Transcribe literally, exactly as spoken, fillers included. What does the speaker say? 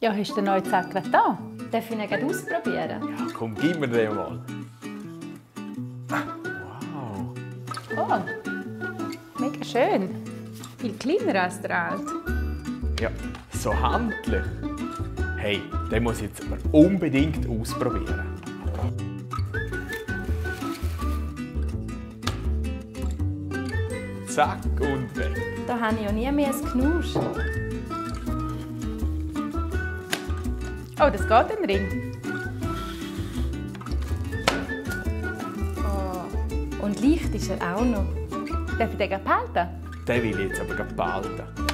Ja, hast du den neuen Zack da? Darf ich ihn gleich ausprobieren? Ja, komm, gib mir den mal. Wow. Oh, mega schön. Viel kleiner als der alte. Ja, so handlich. Hey, den muss ich jetzt aber unbedingt ausprobieren. Zack und weg. Da habe ich ja nie mehr ein Knusch. Oh, das geht im Ring. Oh. Und leicht ist er auch noch. Darf ich den behalten? Den will ich jetzt aber behalten.